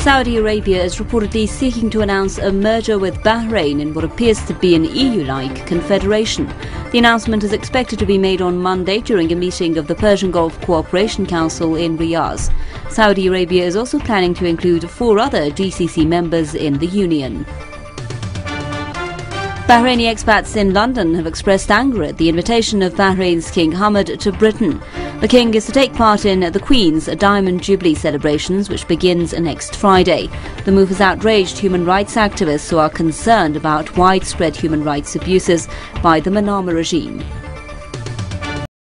Saudi Arabia is reportedly seeking to announce a merger with Bahrain in what appears to be an EU-like confederation. The announcement is expected to be made on Monday during a meeting of the Persian Gulf Cooperation Council in Riyadh. Saudi Arabia is also planning to include 4 other GCC members in the union. Bahraini expats in London have expressed anger at the invitation of Bahrain's King Hamad to Britain. The King is to take part in the Queen's Diamond Jubilee celebrations, which begins next Friday. The move has outraged human rights activists who are concerned about widespread human rights abuses by the Manama regime.